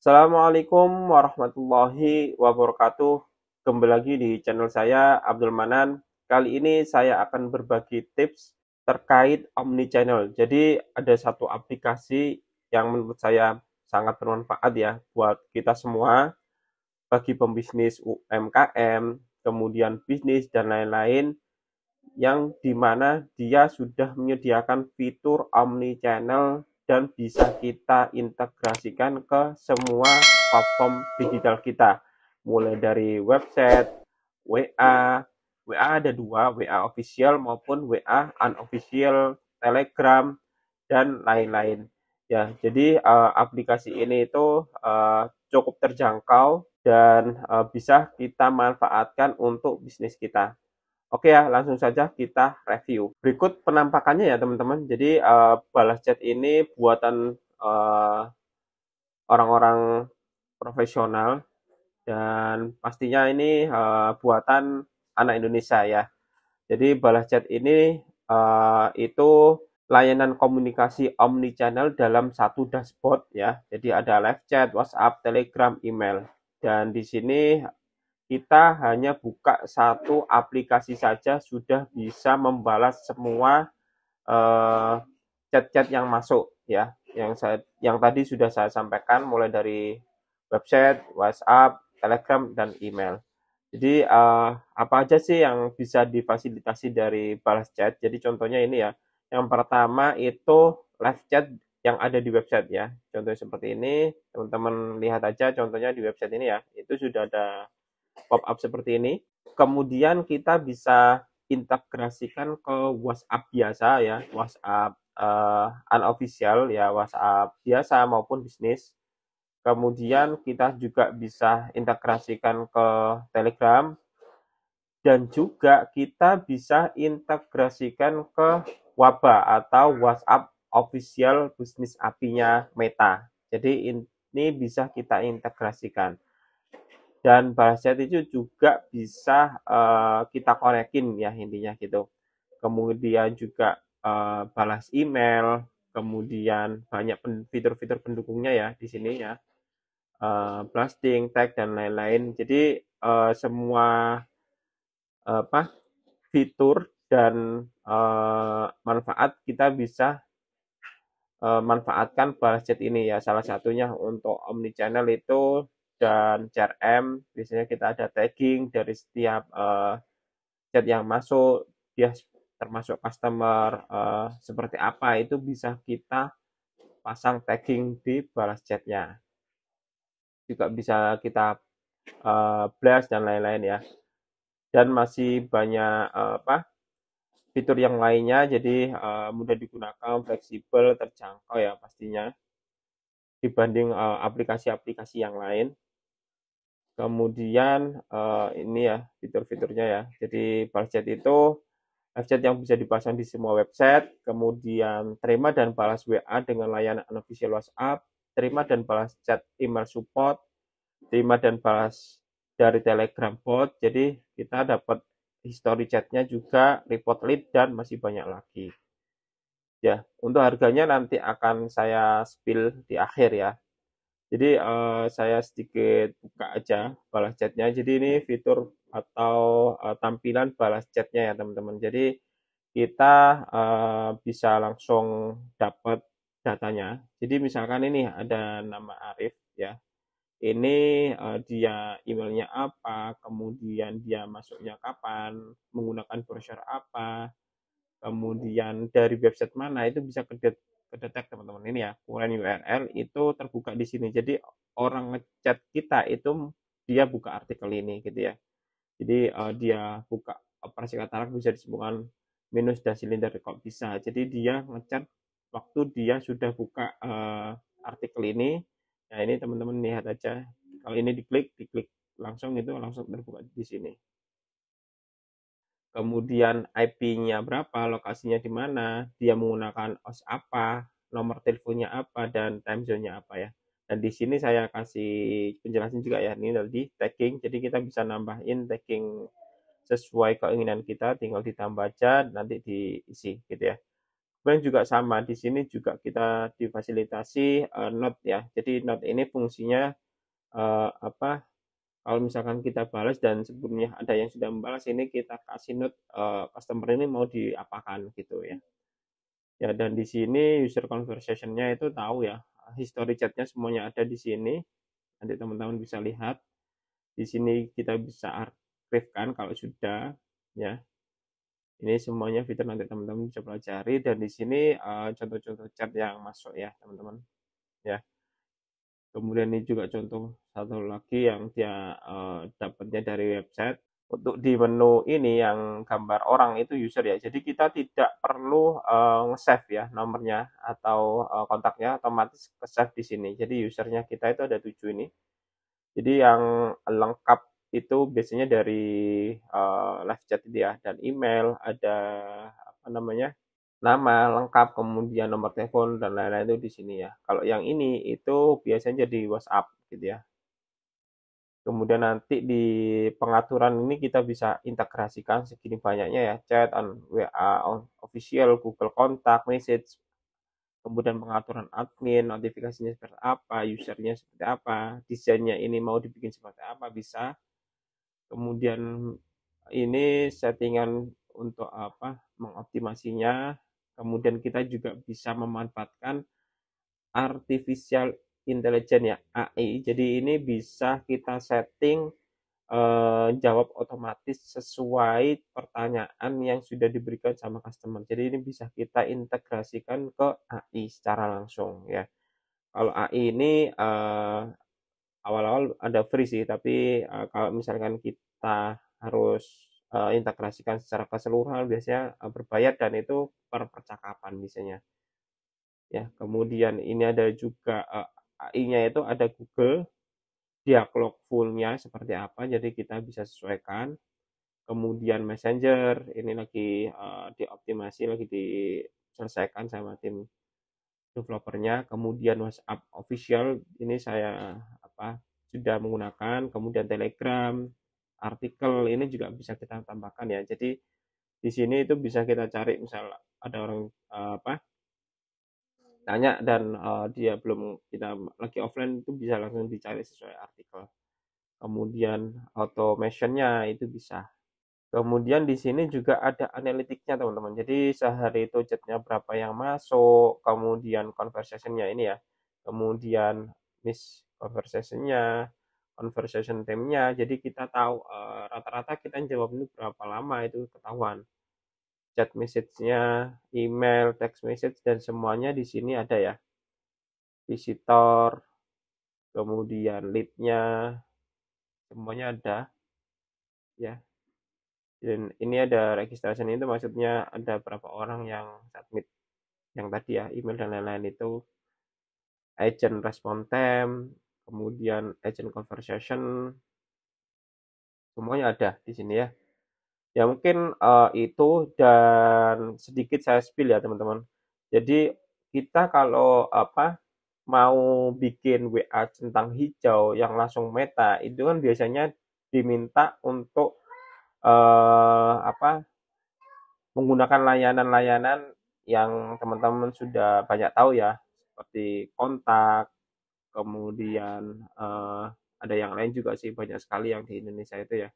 Assalamualaikum warahmatullahi wabarakatuh. Kembali lagi di channel saya, Abdul Manan. Kali ini saya akan berbagi tips terkait omnichannel. Jadi ada satu aplikasi yang menurut saya sangat bermanfaat ya buat kita semua, bagi pembisnis UMKM, kemudian bisnis dan lain-lain, yang dimana dia sudah menyediakan fitur omnichannel dan bisa kita integrasikan ke semua platform digital kita, mulai dari website, WA ada dua, WA official maupun WA unofficial, Telegram dan lain-lain. Ya, jadi aplikasi ini itu cukup terjangkau dan bisa kita manfaatkan untuk bisnis kita. Oke ya, langsung saja kita review. Berikut penampakannya ya teman-teman. Jadi Balas Chat ini buatan orang-orang profesional dan pastinya ini buatan anak Indonesia ya. Jadi Balas Chat ini itu layanan komunikasi omnichannel dalam satu dashboard ya. Jadi ada live chat, WhatsApp, Telegram, email. Dan di sini kita hanya buka satu aplikasi saja sudah bisa membalas semua chat-chat yang masuk ya, yang tadi sudah saya sampaikan, mulai dari website, WhatsApp, Telegram dan email. Jadi apa aja sih yang bisa difasilitasi dari Balas Chat? Jadi contohnya ini ya. Yang pertama itu live chat yang ada di website ya. Contohnya seperti ini, teman-teman lihat aja contohnya di website ini ya. Itu sudah ada pop-up seperti ini. Kemudian kita bisa integrasikan ke WhatsApp biasa ya, WhatsApp unofficial ya, WhatsApp biasa maupun bisnis. Kemudian kita juga bisa integrasikan ke Telegram dan juga kita bisa integrasikan ke WABA atau WhatsApp official bisnis API-nya Meta. Jadi ini bisa kita integrasikan. Dan Balas Chat itu juga bisa kita konekin ya, intinya gitu. Kemudian juga balas email, kemudian banyak fitur-fitur pendukungnya ya di sini ya. Blasting, tag dan lain-lain. Jadi semua fitur dan manfaat kita bisa manfaatkan Balas Chat ini ya. Salah satunya untuk omnichannel itu, dan CRM biasanya kita ada tagging dari setiap chat yang masuk, dia termasuk customer seperti apa, itu bisa kita pasang tagging di Balas Chatnya. Juga bisa kita blast dan lain-lain ya. Dan masih banyak fitur yang lainnya. Jadi mudah digunakan, fleksibel, terjangkau ya pastinya dibanding aplikasi-aplikasi yang lain. Kemudian ini ya fitur-fiturnya ya. Jadi Balas Chat itu live chat yang bisa dipasang di semua website, kemudian terima dan balas WA dengan layanan unofficial WhatsApp, terima dan balas chat email support, terima dan balas dari Telegram bot. Jadi kita dapat history chatnya juga, report lead dan masih banyak lagi. Ya, untuk harganya nanti akan saya spill di akhir ya. Jadi saya sedikit buka aja Balas Chatnya. Jadi ini fitur atau tampilan Balas Chatnya ya teman-teman. Jadi kita bisa langsung dapat datanya. Jadi misalkan ini ada nama Arif ya. Ini dia emailnya apa, kemudian dia masuknya kapan, menggunakan browser apa, kemudian dari website mana, itu bisa kedetek teman-teman. Ini ya, URL itu terbuka di sini. Jadi orang ngechat kita itu dia buka artikel ini gitu ya. Jadi dia buka operasi katarak bisa disebutkan minus dan silinder kok bisa. Jadi dia ngechat waktu dia sudah buka artikel ini. Nah ini teman-teman lihat aja. Kalau ini diklik langsung, itu langsung terbuka di sini. Kemudian IP-nya berapa, lokasinya di mana, dia menggunakan OS apa, nomor teleponnya apa, dan time zone-nya apa ya. Dan di sini saya kasih penjelasan juga ya, ini tadi tagging, jadi kita bisa nambahin tagging sesuai keinginan kita, tinggal ditambah aja nanti diisi gitu ya. Kemudian juga sama di sini juga kita difasilitasi note ya. Jadi note ini fungsinya kalau misalkan kita balas dan sebelumnya ada yang sudah membalas, ini kita kasih note customer ini mau diapakan gitu ya. Ya, dan di sini user conversation-nya itu tahu ya, history chat-nya semuanya ada di sini. Nanti teman-teman bisa lihat. Di sini kita bisa aktifkan kalau sudah ya. Ini semuanya fitur nanti teman-teman bisa pelajari, dan di sini contoh-contoh chat yang masuk ya, teman-teman. Ya. Kemudian ini juga contoh satu lagi yang dia dapatnya dari website. Untuk di menu ini yang gambar orang itu user ya. Jadi kita tidak perlu nge-save ya nomornya atau kontaknya, otomatis ke-save di sini. Jadi usernya kita itu ada 7 ini. Jadi yang lengkap itu biasanya dari live chat dia, dan email, ada apa namanya, nama lengkap, kemudian nomor telepon dan lain-lain itu di sini ya. Kalau yang ini itu biasanya jadi WhatsApp gitu ya. Kemudian nanti di pengaturan ini kita bisa integrasikan segini banyaknya ya, chat, on WA, on official, Google kontak, message, kemudian pengaturan admin, notifikasinya seperti apa, usernya seperti apa, desainnya ini mau dibikin seperti apa bisa. Kemudian ini settingan untuk apa, mengoptimasinya. Kemudian kita juga bisa memanfaatkan artificial intelligence ya, AI. Jadi ini bisa kita setting jawab otomatis sesuai pertanyaan yang sudah diberikan sama customer. Jadi ini bisa kita integrasikan ke AI secara langsung ya. Kalau AI ini awal-awal ada free sih, tapi kalau misalkan kita harus integrasikan secara keseluruhan biasanya berbayar, dan itu per percakapan biasanya ya. Kemudian ini ada juga AI-nya itu ada Google dialog full-nya seperti apa, jadi kita bisa sesuaikan. Kemudian Messenger ini lagi dioptimasi, lagi diselesaikan sama tim developernya. Kemudian WhatsApp official ini saya sudah menggunakan. Kemudian Telegram, artikel ini juga bisa kita tambahkan ya. Jadi di sini itu bisa kita cari, misal ada orang tanya dan dia belum, kita lagi offline, itu bisa langsung dicari sesuai artikel. Kemudian automation-nya itu bisa. Kemudian di sini juga ada analitiknya teman-teman. Jadi sehari itu chatnya berapa yang masuk, kemudian conversation-nya ini ya, kemudian miss conversation-nya, conversation time-nya. Jadi kita tahu rata-rata kita jawab ini berapa lama, itu ketahuan. Chat message-nya, email, text message, dan semuanya di sini ada ya. Visitor, kemudian lead-nya, semuanya ada ya. Dan ini ada registration, itu maksudnya ada berapa orang yang submit yang tadi ya, email dan lain-lain itu. Agent response time, kemudian agent conversation, semuanya ada di sini ya. Ya mungkin itu, dan sedikit saya spill ya teman-teman. Jadi kita kalau mau bikin WA centang hijau yang langsung meta, itu kan biasanya diminta untuk menggunakan layanan-layanan yang teman-teman sudah banyak tahu ya, seperti kontak. Kemudian ada yang lain juga sih, banyak sekali yang di Indonesia itu ya.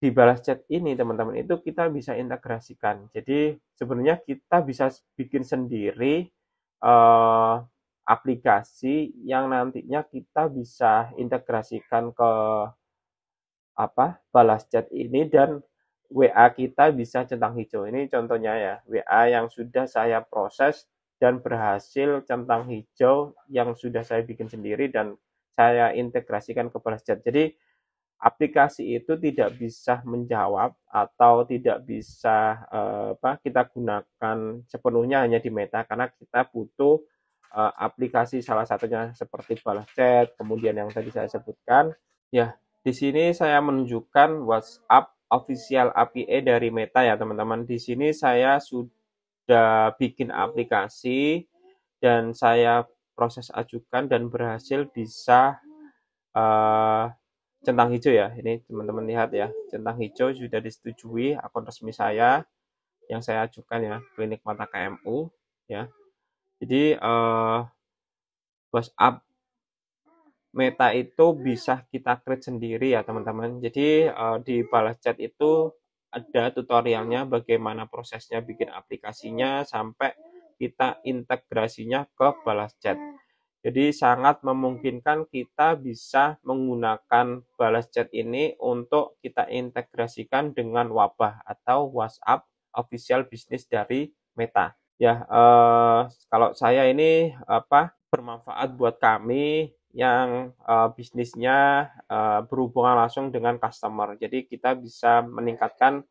Di Balas Chat ini teman-teman itu kita bisa integrasikan. Jadi sebenarnya kita bisa bikin sendiri aplikasi yang nantinya kita bisa integrasikan ke Balas Chat ini, dan WA kita bisa centang hijau. Ini contohnya ya, WA yang sudah saya proses dan berhasil centang hijau yang sudah saya bikin sendiri dan saya integrasikan ke Balas Chat. Jadi aplikasi itu tidak bisa menjawab atau tidak bisa kita gunakan sepenuhnya hanya di Meta, karena kita butuh aplikasi salah satunya seperti Balas Chat, kemudian yang tadi saya sebutkan. Ya, di sini saya menunjukkan WhatsApp Official API dari Meta ya teman-teman. Di sini saya sudah bikin aplikasi dan saya proses ajukan dan berhasil bisa centang hijau ya, ini teman-teman lihat ya, centang hijau sudah disetujui akun resmi saya yang saya ajukan ya, Klinik Mata KMU ya. Jadi WhatsApp Meta itu bisa kita create sendiri ya teman-teman. Jadi di Balas Chat itu ada tutorialnya bagaimana prosesnya bikin aplikasinya sampai kita integrasinya ke Balas Chat. Jadi sangat memungkinkan kita bisa menggunakan Balas Chat ini untuk kita integrasikan dengan WABA atau WhatsApp Official Business dari Meta. Ya, kalau saya ini bermanfaat buat kami yang bisnisnya berhubungan langsung dengan customer. Jadi kita bisa meningkatkan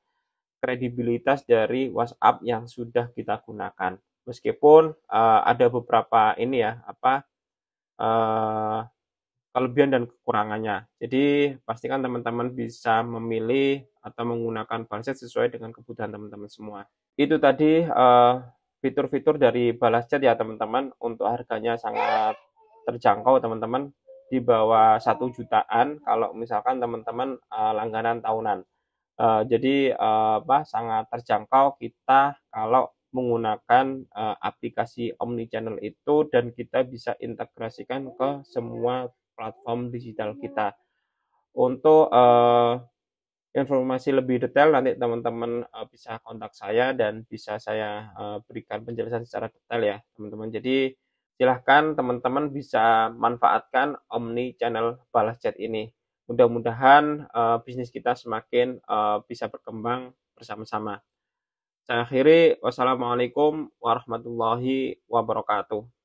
kredibilitas dari WhatsApp yang sudah kita gunakan. Meskipun ada beberapa ini ya, kelebihan dan kekurangannya. Jadi pastikan teman-teman bisa memilih atau menggunakan Balas Chat sesuai dengan kebutuhan teman-teman semua. Itu tadi fitur-fitur dari Balas Chat ya teman-teman. Untuk harganya sangat terjangkau teman-teman, di bawah 1 jutaan kalau misalkan teman-teman langganan tahunan. Jadi sangat terjangkau kita kalau menggunakan aplikasi omnichannel itu, dan kita bisa integrasikan ke semua platform digital kita. Untuk informasi lebih detail nanti teman-teman bisa kontak saya dan bisa saya berikan penjelasan secara detail ya teman-teman. Jadi silahkan teman-teman bisa manfaatkan omnichannel Balas Chat ini. Mudah-mudahan bisnis kita semakin bisa berkembang bersama-sama. Saya akhiri, wassalamualaikum warahmatullahi wabarakatuh.